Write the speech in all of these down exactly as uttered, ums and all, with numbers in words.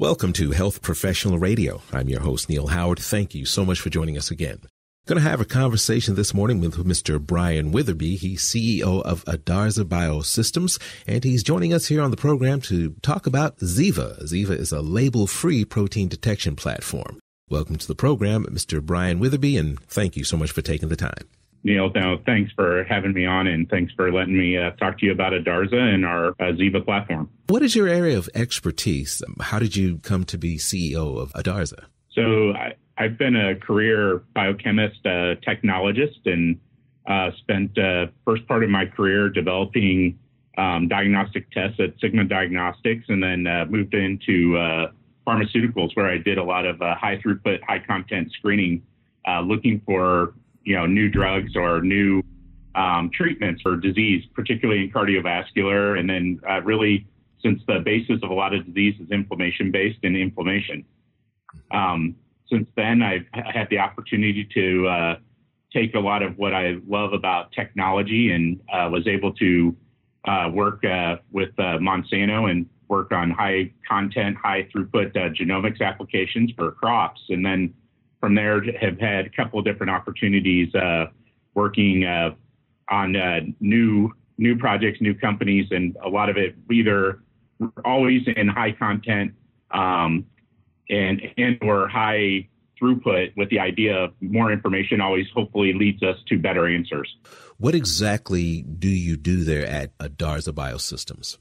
Welcome to Health Professional Radio. I'm your host, Neil Howard. Thank you so much for joining us again. Going to have a conversation this morning with Mister Bryan Witherbee. He's C E O of Adarza Biosystems, and he's joining us here on the program to talk about Ziva. Ziva is a label-free protein detection platform. Welcome to the program, Mister Bryan Witherbee, and thank you so much for taking the time. Neil, no, thanks for having me on, and thanks for letting me uh, talk to you about Adarza and our uh, Ziva platform. What is your area of expertise? How did you come to be C E O of Adarza? So I, I've been a career biochemist, uh, technologist, and uh, spent the uh, first part of my career developing um, diagnostic tests at Sigma Diagnostics, and then uh, moved into uh, pharmaceuticals, where I did a lot of uh, high-throughput, high-content screening, uh, looking for you know, new drugs or new um, treatments for disease, particularly in cardiovascular. And then uh, really, since the basis of a lot of disease is inflammation-based and inflammation. Um, since then, I've had the opportunity to uh, take a lot of what I love about technology, and uh, was able to uh, work uh, with uh, Monsanto and work on high-content, high-throughput uh, genomics applications for crops. And then from there, have had a couple of different opportunities uh, working uh, on uh, new new projects, new companies, and a lot of it either always in high content um, and and or high throughput, with the idea of more information always hopefully leads us to better answers. What exactly do you do there at Adarza Biosystems?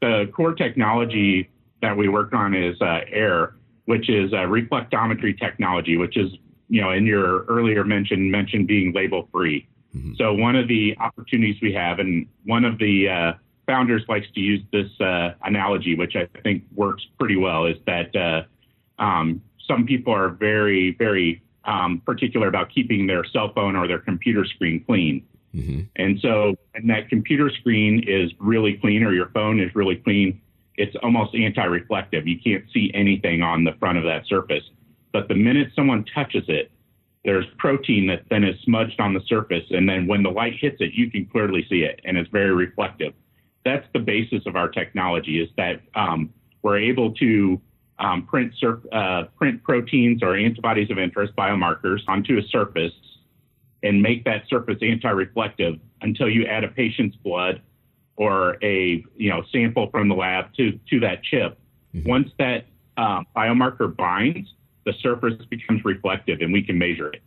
The core technology that we work on is uh, AIR, which is uh, reflectometry technology, which is, you know, in your earlier mention, mentioned being label-free. Mm-hmm. So one of the opportunities we have, and one of the uh, founders likes to use this uh, analogy, which I think works pretty well, is that uh, um, some people are very, very um, particular about keeping their cell phone or their computer screen clean. Mm-hmm. And so when that computer screen is really clean, or your phone is really clean, it's almost anti-reflective. You can't see anything on the front of that surface. But the minute someone touches it, there's protein that then is smudged on the surface. And then when the light hits it, you can clearly see it, and it's very reflective. That's the basis of our technology, is that um, we're able to um, print, surf- uh, print proteins or antibodies of interest, biomarkers, onto a surface and make that surface anti-reflective until you add a patient's blood or a you know sample from the lab to, to that chip. Mm-hmm. Once that um, biomarker binds, the surface becomes reflective, and we can measure it.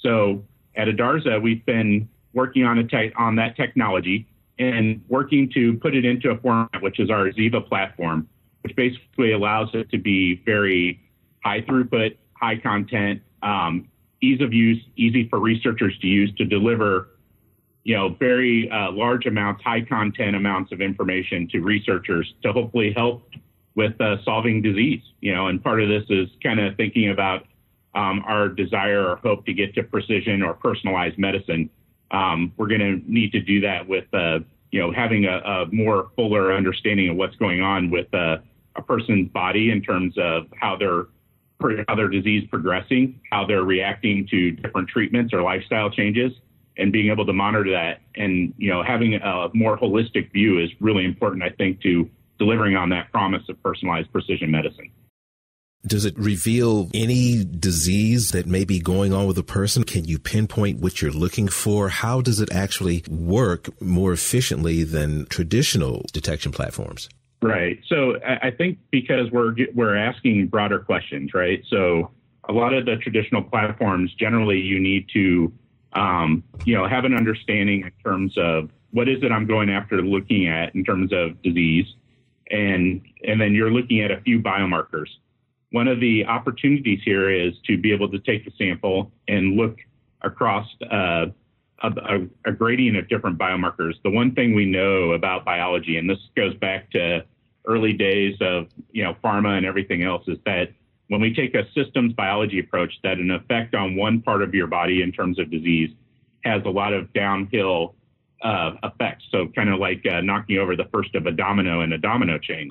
So at Adarza, we've been working on, a te- on that technology and working to put it into a format, which is our Ziva platform, which basically allows it to be very high throughput, high content, um, ease of use, easy for researchers to use to deliver you know, very uh, large amounts, high content amounts of information to researchers to hopefully help with uh, solving disease, you know, and part of this is kind of thinking about um, our desire or hope to get to precision or personalized medicine. Um, we're going to need to do that with, uh, you know, having a, a more fuller understanding of what's going on with uh, a person's body in terms of how their, how their disease progressing, how they're reacting to different treatments or lifestyle changes, and being able to monitor that, and you know, having a more holistic view is really important, I think, to delivering on that promise of personalized precision medicine. Does it reveal any disease that may be going on with a person? Can you pinpoint what you're looking for? How does it actually work more efficiently than traditional detection platforms? Right. So I think because we're we're asking broader questions, right? So a lot of the traditional platforms, generally, you need to Um, you know, have an understanding in terms of what is it I'm going after looking at in terms of disease. And, and then you're looking at a few biomarkers. One of the opportunities here is to be able to take a sample and look across uh, a, a, a gradient of different biomarkers. The one thing we know about biology, and this goes back to early days of, you know, pharma and everything else, is that when we take a systems biology approach, that an effect on one part of your body in terms of disease has a lot of downhill uh, effects. So kind of like uh, knocking over the first of a domino in a domino chain.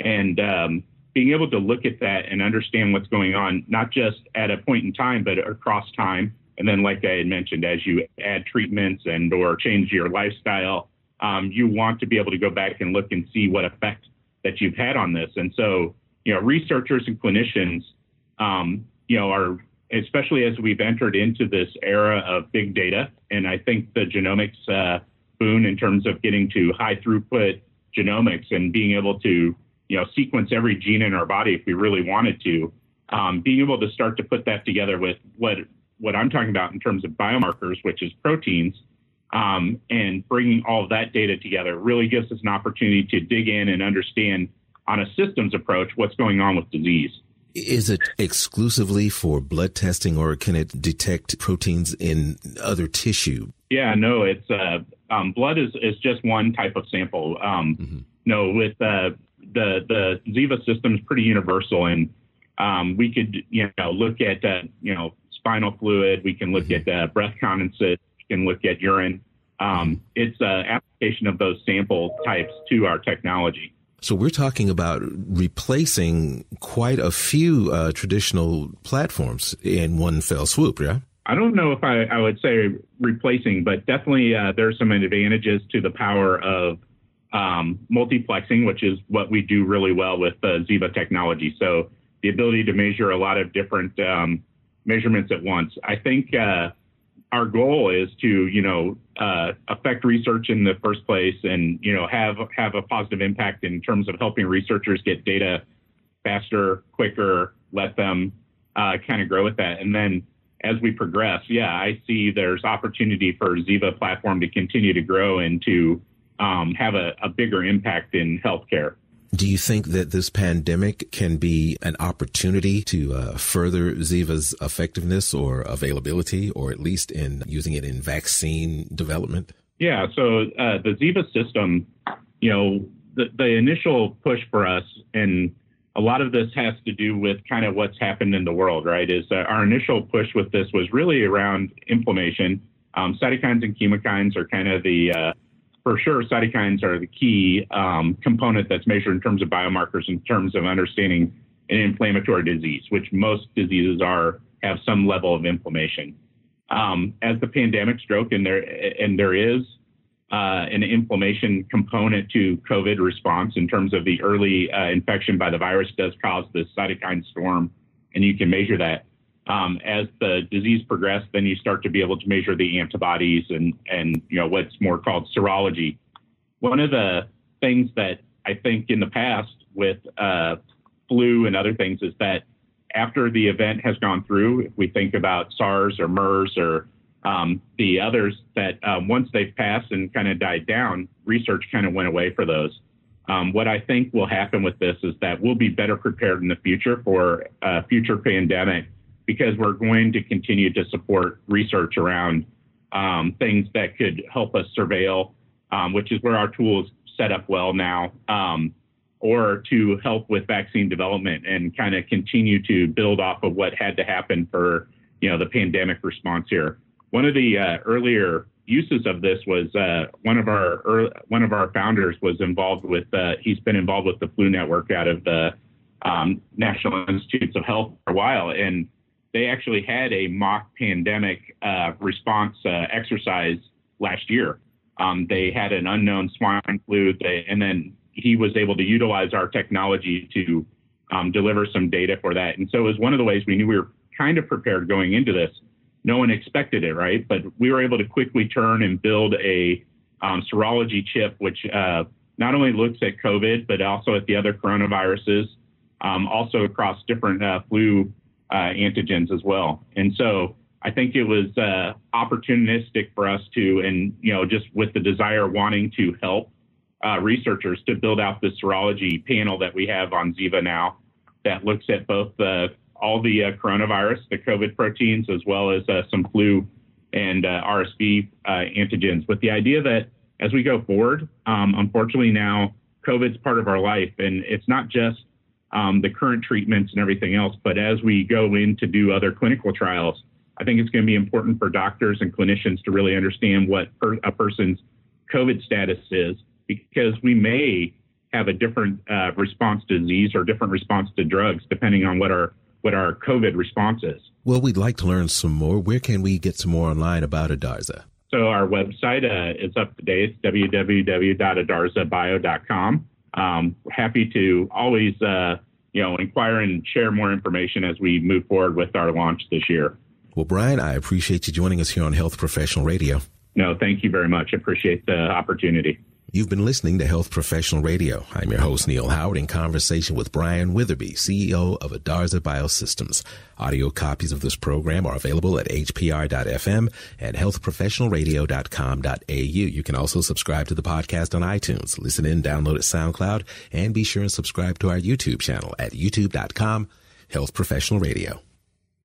And um, being able to look at that and understand what's going on, not just at a point in time, but across time. And then, like I had mentioned, as you add treatments and or change your lifestyle, um, you want to be able to go back and look and see what effect that you've had on this. And so you know, researchers and clinicians, um, you know, are, especially as we've entered into this era of big data, and I think the genomics uh, boon in terms of getting to high throughput genomics and being able to, you know, sequence every gene in our body if we really wanted to, um, being able to start to put that together with what what I'm talking about in terms of biomarkers, which is proteins, um, and bringing all of that data together really gives us an opportunity to dig in and understand on a systems approach what's going on with disease. Is it exclusively for blood testing, or can it detect proteins in other tissue? Yeah, no, it's uh, um, blood is, is just one type of sample. Um, mm-hmm. No, with uh, the the Ziva system is pretty universal, and um, we could you know look at uh, you know spinal fluid, we can look mm-hmm. at uh, breath condensates, we can look at urine. Um, it's an application of those sample types to our technology. So we're talking about replacing quite a few uh, traditional platforms in one fell swoop, yeah? I don't know if I, I would say replacing, but definitely uh, there are some advantages to the power of um, multiplexing, which is what we do really well with uh, Ziva technology. So the ability to measure a lot of different um, measurements at once. I think uh, our goal is to, you know, uh, affect research in the first place, and you know, have have a positive impact in terms of helping researchers get data faster, quicker. Let them uh, kind of grow with that, and then as we progress, yeah, I see there's opportunity for Ziva platform to continue to grow and to um, have a, a bigger impact in healthcare. Do you think that this pandemic can be an opportunity to uh, further Ziva's effectiveness or availability, or at least in using it in vaccine development? Yeah, so uh, the Ziva system, you know, the, the initial push for us, and a lot of this has to do with kind of what's happened in the world, right, is that our initial push with this was really around inflammation. Um, cytokines and chemokines are kind of the uh, For sure, cytokines are the key um, component that's measured in terms of biomarkers, in terms of understanding an inflammatory disease, which most diseases are have some level of inflammation. Um, as the pandemic struck, and there and there is uh, an inflammation component to COVID response in terms of the early uh, infection by the virus does cause this cytokine storm, and you can measure that. Um, as the disease progressed, then you start to be able to measure the antibodies and, and, you know, what's more called serology. One of the things that I think in the past with uh, flu and other things is that after the event has gone through, if we think about SARS or MERS or um, the others, that uh, once they've passed and kind of died down, research kind of went away for those. Um, what I think will happen with this is that we'll be better prepared in the future for a future pandemic, because we're going to continue to support research around um, things that could help us surveil, um, which is where our tool is set up well now, um, or to help with vaccine development and kind of continue to build off of what had to happen for, you know, the pandemic response here. One of the uh, earlier uses of this was uh, one of our early, one of our founders was involved with, uh, he's been involved with the Flu Network out of the um, National Institutes of Health for a while. And they actually had a mock pandemic uh, response uh, exercise last year. Um, they had an unknown swine flu, they, and then he was able to utilize our technology to um, deliver some data for that. And so it was one of the ways we knew we were kind of prepared going into this. No one expected it, right? But we were able to quickly turn and build a um, serology chip, which uh, not only looks at COVID, but also at the other coronaviruses, um, also across different uh, flu Uh, antigens as well. And so I think it was uh, opportunistic for us to, and, you know, just with the desire wanting to help uh, researchers to build out the serology panel that we have on Ziva now that looks at both the, all the uh, coronavirus, the COVID proteins, as well as uh, some flu and uh, R S V uh, antigens, with the idea that as we go forward, um, unfortunately now COVID's part of our life, and it's not just Um, the current treatments and everything else. But as we go in to do other clinical trials, I think it's going to be important for doctors and clinicians to really understand what per- a person's COVID status is, because we may have a different uh, response to disease or different response to drugs, depending on what our what our COVID response is. Well, we'd like to learn some more. Where can we get some more online about Adarza? So our website uh, is up to date. It's w w w dot adarza bio dot com. Um, happy to always uh, you know, inquire and share more information as we move forward with our launch this year. Well, Bryan, I appreciate you joining us here on Health Professional Radio. No, thank you very much. I appreciate the opportunity. You've been listening to Health Professional Radio. I'm your host, Neil Howard, in conversation with Bryan Witherbee, C E O of Adarza Biosystems. Audio copies of this program are available at H P R dot F M and health professional radio dot com dot A U. You can also subscribe to the podcast on iTunes, listen in, download at SoundCloud, and be sure and subscribe to our YouTube channel at youtube dot com, Health Professional Radio.